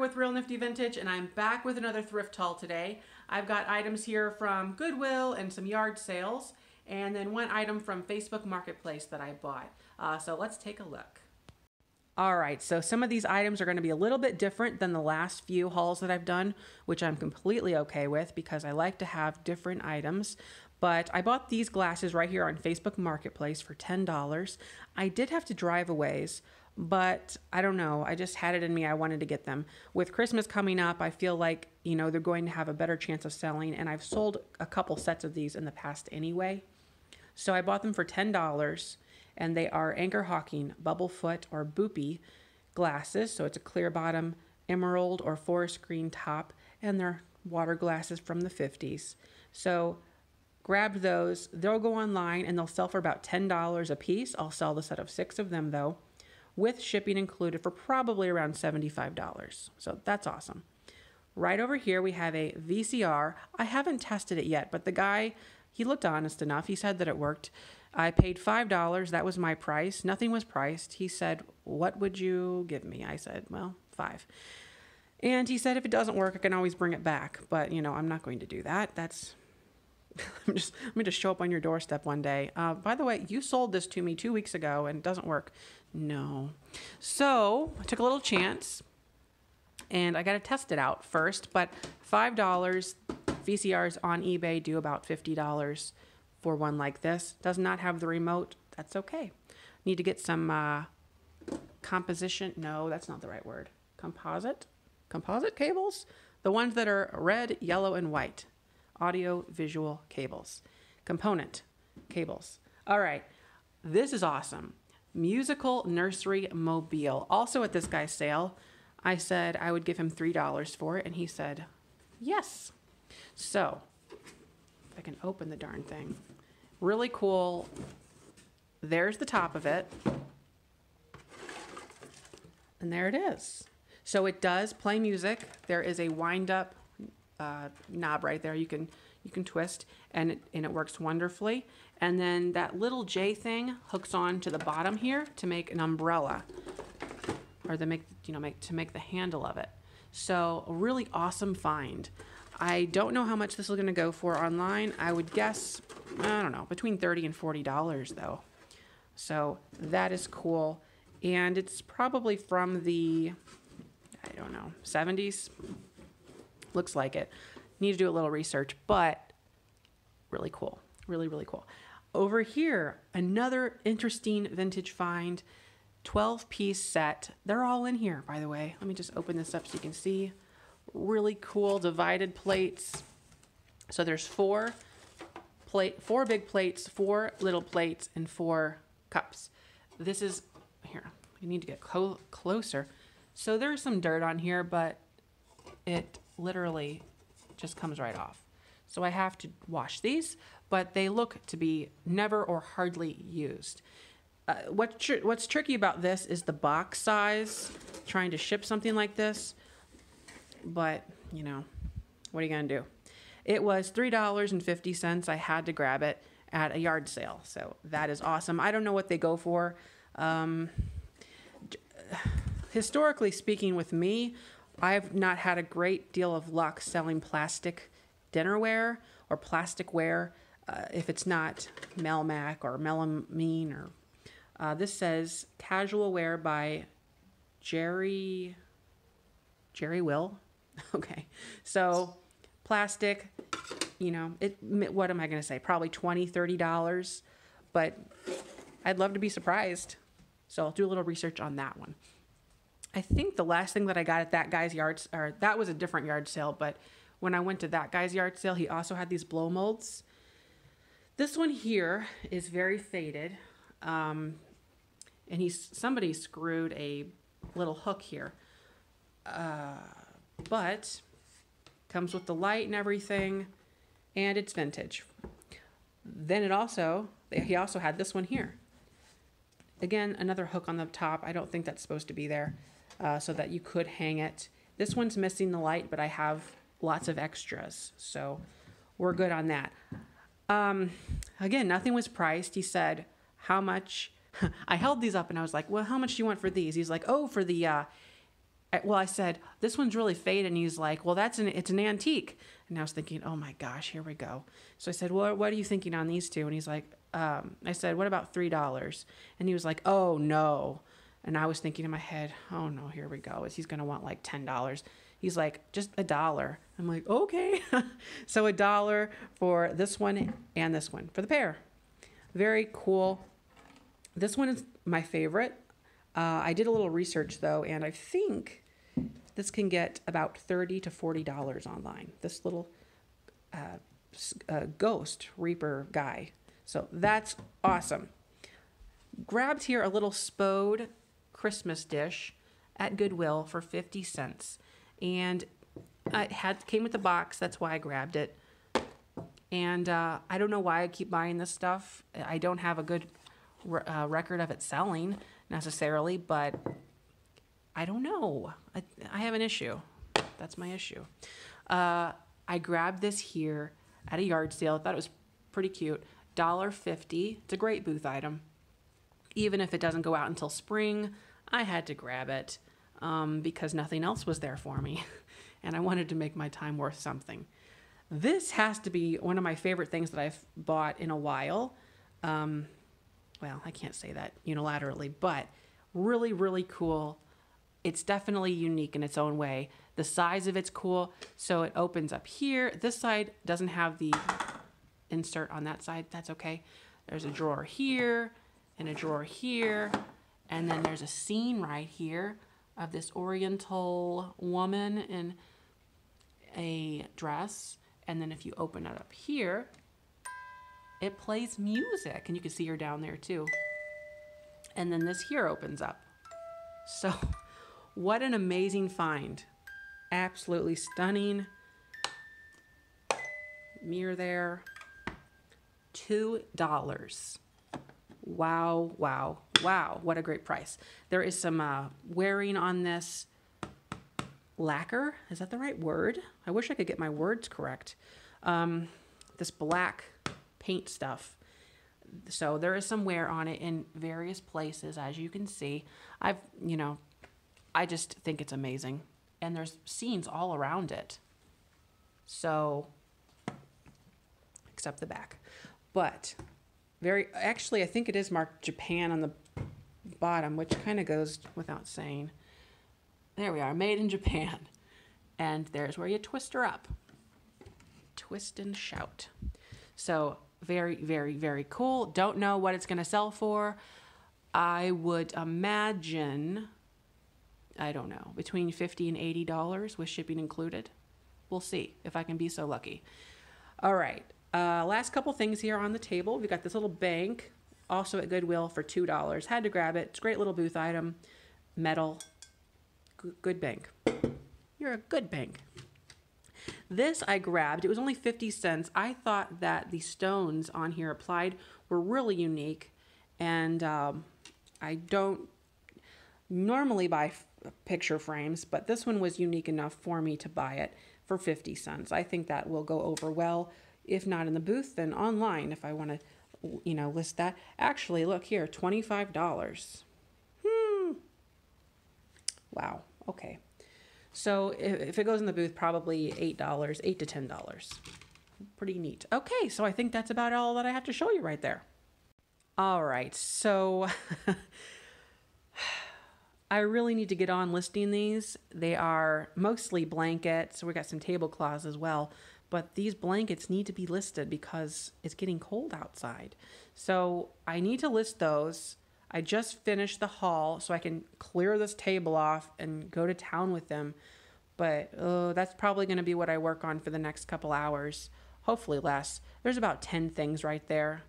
with Real Nifty Vintage, and I'm back with another thrift haul today. I've got items here from Goodwill and some yard sales, and then one item from Facebook Marketplace that I bought. So let's take a look. All right, so some of these items are going to be a little bit different than the last few hauls that I've done, which I'm completely okay with because I like to have different items. But I bought these glasses right here on Facebook Marketplace for $10. I did have to drive a ways, but I don't know. I just had it in me. I wanted to get them. With Christmas coming up, I feel like, you know, they're going to have a better chance of selling, and I've sold a couple sets of these in the past anyway. So I bought them for $10. And they are Anchor Hocking Bubble Foot or Boopy glasses. So it's a clear bottom, emerald or forest green top, and they're water glasses from the 50s. So grabbed those. They'll go online and they'll sell for about $10 a piece. I'll sell the set of 6 of them though, with shipping included, for probably around $75. So that's awesome. Right over here we have a VCR. I haven't tested it yet, but the guy, he looked honest enough. He said that it worked. I paid $5. That was my price. Nothing was priced. He said, "What would you give me?" I said, "Well, $5." And he said, "If it doesn't work, I can always bring it back." But, you know, I'm not going to do that. That's, I'm going to show up on your doorstep one day. By the way, you sold this to me 2 weeks ago and it doesn't work. No. So I took a little chance and I got to test it out first. But $5, VCRs on eBay do about $50. For one like this. Does not have the remote. That's okay. Need to get some composition. No, that's not the right word. Composite cables. The ones that are red, yellow, and white. Audio visual cables. Component cables. All right. This is awesome. Musical Nursery Mobile. Also at this guy's sale, I said I would give him $3 for it, and he said yes. So I can open the darn thing. Really cool. There's the top of it. And there it is. So it does play music. There is a wind up knob right there. You can twist, and it works wonderfully. And then that little J thing hooks on to the bottom here to make an umbrella, or to make the handle of it. So a really awesome find. I don't know how much this is going to go for online. I would guess, I don't know, between $30 and $40 though. So that is cool. And it's probably from the, I don't know, 70s. Looks like it. Need to do a little research, but really cool. Really, really cool. Over here, another interesting vintage find. 12-piece set. They're all in here, by the way. Let me just open this up so you can see. Really cool divided plates. So there's 4 big plates, 4 little plates, and 4 cups. This is here. You need to get closer. So there's some dirt on here, but it literally just comes right off. So I have to wash these, but they look to be never or hardly used. What's tricky about this is the box size. Trying to ship something like this. But, you know, what are you going to do? It was $3.50. I had to grab it at a yard sale. So that is awesome. I don't know what they go for. Historically speaking with me, I've not had a great deal of luck selling plastic dinnerware or plasticware if it's not Melmac or Melamine. Or this says Casual Wear by Jerry Will. Okay. So plastic, you know, what am I going to say? Probably $20, $30, but I'd love to be surprised. So I'll do a little research on that one. I think the last thing that I got at that guy's yard, or that was a different yard sale, but when I went to that guy's yard sale, he also had these blow molds. This one here is very faded. And somebody screwed a little hook here. But comes with the light and everything, and it's vintage. Then he also had this one here. Again, another hook on the top. I don't think that's supposed to be there, so that you could hang it. This one's missing the light, but I have lots of extras, so we're good on that. Again, nothing was priced. He said, "How much?" I held these up and I was like, "Well, how much do you want for these?" He's like, "Oh, for the well, I said, this one's really faded. And he's like, well, it's an antique. And I was thinking, oh my gosh, here we go. So I said, well, what are you thinking on these two? And he's like, I said, what about $3? And he was like, oh no. And I was thinking in my head, oh no, here we go. He's going to want like $10. He's like, just $1. I'm like, okay. So $1 for this one and this one for the pair. Very cool. This one is my favorite. I did a little research though, and I think this can get about $30 to $40 online. This little ghost reaper guy. So that's awesome. Grabbed here a little Spode Christmas dish at Goodwill for 50 cents. And it came with the box. That's why I grabbed it. And I don't know why I keep buying this stuff. I don't have a good record of it selling necessarily, but I don't know. I have an issue. That's my issue. I grabbed this here at a yard sale. I thought it was pretty cute. $1.50. It's a great booth item. Even if it doesn't go out until spring, I had to grab it because nothing else was there for me. And I wanted to make my time worth something. This has to be one of my favorite things that I've bought in a while. Well, I can't say that unilaterally, but really, really cool. It's definitely unique in its own way. The size of it's cool. So it opens up here. This side doesn't have the insert on that side. That's okay. There's a drawer here and a drawer here. And then there's a scene right here of this Oriental woman in a dress. And then if you open it up here, it plays music, and you can see her down there too. And then this here opens up. So what an amazing find. Absolutely stunning. Mirror there. $2. Wow, wow, wow. What a great price. There is some wearing on this lacquer. Is that the right word? I wish I could get my words correct. This black paint stuff. So there is some wear on it in various places, as you can see. I just think it's amazing. And there's scenes all around it. So, except the back. But actually I think it is marked Japan on the bottom, which kind of goes without saying. There we are, made in Japan. And there's where you twist her up. Twist and shout. So, very, very, very cool. Don't know what it's going to sell for. I would imagine, I don't know, between $50 and $80 with shipping included. We'll see if I can be so lucky. All right. Last couple things here on the table. We've got this little bank, also at Goodwill for $2. Had to grab it. It's a great little booth item. Metal. Good bank. You're a good bank. This I grabbed. It was only 50 cents. I thought that the stones on here applied were really unique. And I don't normally buy picture frames, but this one was unique enough for me to buy it for 50 cents. I think that will go over well. If not in the booth, then online if I want to, list that. Actually, look here, $25. Wow. Okay. So if it goes in the booth, probably $8, $8 to $10. Pretty neat. Okay, so I think that's about all that I have to show you right there. All right, so I really need to get on listing these. They are mostly blankets, so we got some tablecloths as well. But these blankets need to be listed because it's getting cold outside. So I need to list those. I just finished the haul so I can clear this table off and go to town with them. But that's probably going to be what I work on for the next couple hours. Hopefully less. There's about 10 things right there.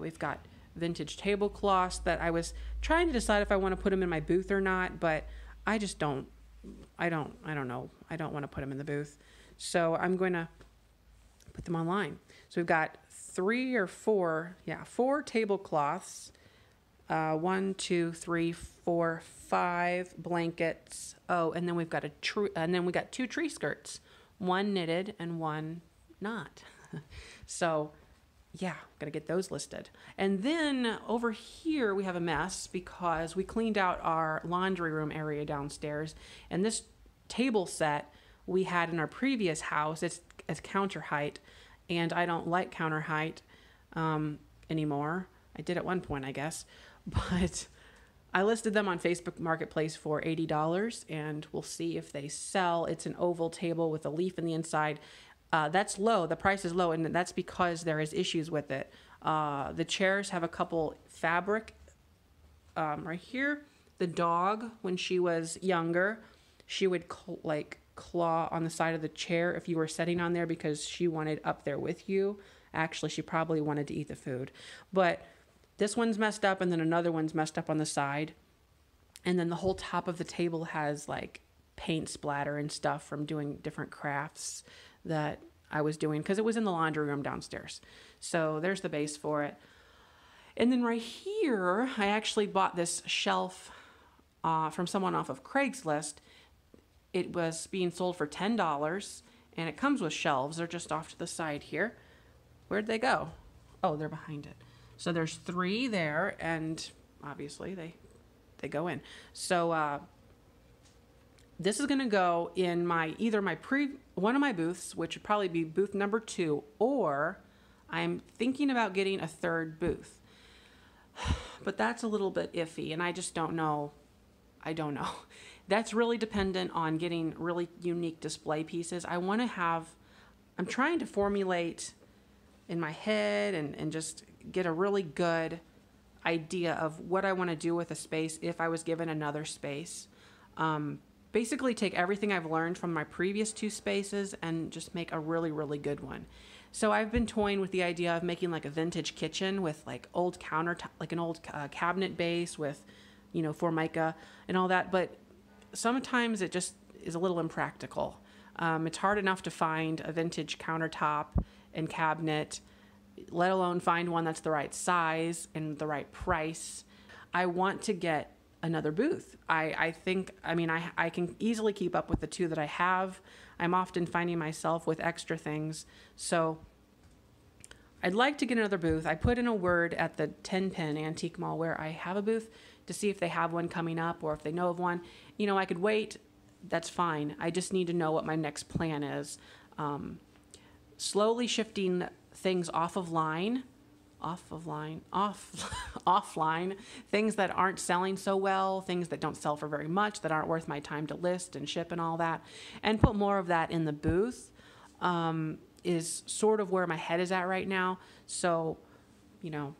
We've got vintage tablecloths that I was trying to decide if I want to put them in my booth or not. But I just don't. I don't know. I don't want to put them in the booth. So I'm going to put them online. So we've got four tablecloths. 5 blankets. Oh, and then we've got we got 2 tree skirts, one knitted and one not. So yeah, gotta get those listed. And then over here we have a mess because we cleaned out our laundry room area downstairs, and this table set we had in our previous house, it's counter height, and I don't like counter height anymore. I did at one point, I guess, but I listed them on Facebook Marketplace for $80, and we'll see if they sell. It's an oval table with a leaf in the inside. That's low. The price is low, and that's because there is issues with it. The chairs have a couple fabric right here. The dog, when she was younger, she would claw on the side of the chair if you were sitting on there because she wanted up there with you. Actually, she probably wanted to eat the food. But this one's messed up, and then another one's messed up on the side. And then the whole top of the table has like paint splatter and stuff from doing different crafts that I was doing because it was in the laundry room downstairs. So there's the base for it. And then right here, I actually bought this shelf from someone off of Craigslist. It was being sold for $10, and it comes with shelves. They're just off to the side here. Where'd they go? Oh, they're behind it. So there's three there, and obviously they go in. So this is gonna go in my one of my booths, which would probably be booth number 2, or I'm thinking about getting a third booth. But that's a little bit iffy, and I just don't know. I don't know. That's really dependent on getting really unique display pieces. I'm trying to formulate in my head and just get a really good idea of what I want to do with a space if I was given another space. Basically take everything I've learned from my previous 2 spaces and just make a really, really good one. So I've been toying with the idea of making like a vintage kitchen with like old countertop, like an old cabinet base with, you know, Formica and all that. But sometimes it just is a little impractical. It's hard enough to find a vintage countertop and cabinet, let alone find one that's the right size and the right price. I want to get another booth. I can easily keep up with the 2 that I have. I'm often finding myself with extra things. So I'd like to get another booth. I put in a word at the 10 pin antique mall where I have a booth to see if they have one coming up or if they know of one. You know, I could wait. That's fine. I just need to know what my next plan is. Slowly shifting things offline, things that aren't selling so well, things that don't sell for very much, that aren't worth my time to list and ship and all that, and put more of that in the booth is sort of where my head is at right now. So, you know,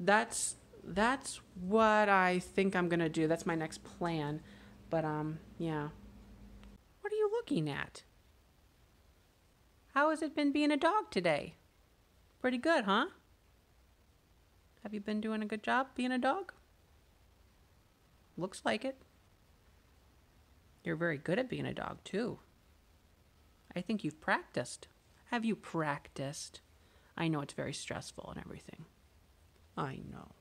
that's what I think I'm gonna do. That's my next plan. But yeah. What are you looking at? How has it been being a dog today? Pretty good, huh? Have you been doing a good job being a dog? Looks like it. You're very good at being a dog, too. I think you've practiced. Have you practiced? I know it's very stressful and everything. I know.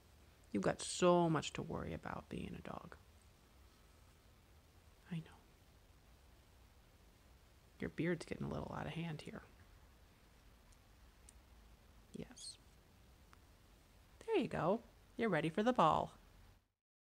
You've got so much to worry about being a dog. I know. Your beard's getting a little out of hand here. Yes. There you go. You're ready for the ball.